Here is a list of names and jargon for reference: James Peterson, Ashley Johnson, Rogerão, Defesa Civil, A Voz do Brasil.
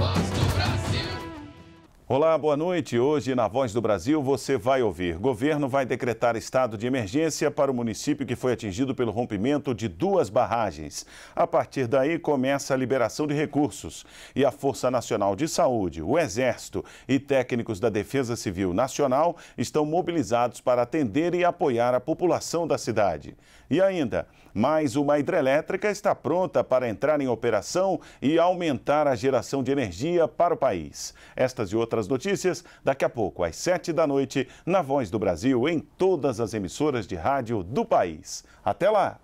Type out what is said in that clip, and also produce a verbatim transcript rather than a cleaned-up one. Voz do Brasil. Olá, boa noite. Hoje, na Voz do Brasil, você vai ouvir. Governo vai decretar estado de emergência para o município que foi atingido pelo rompimento de duas barragens. A partir daí, começa a liberação de recursos. E a Força Nacional de Saúde, o Exército e técnicos da Defesa Civil Nacional estão mobilizados para atender e apoiar a população da cidade. E ainda, mais uma hidrelétrica está pronta para entrar em operação e aumentar a geração de energia para o país. Estas e outras As notícias daqui a pouco, às sete da noite, na Voz do Brasil, em todas as emissoras de rádio do país. Até lá!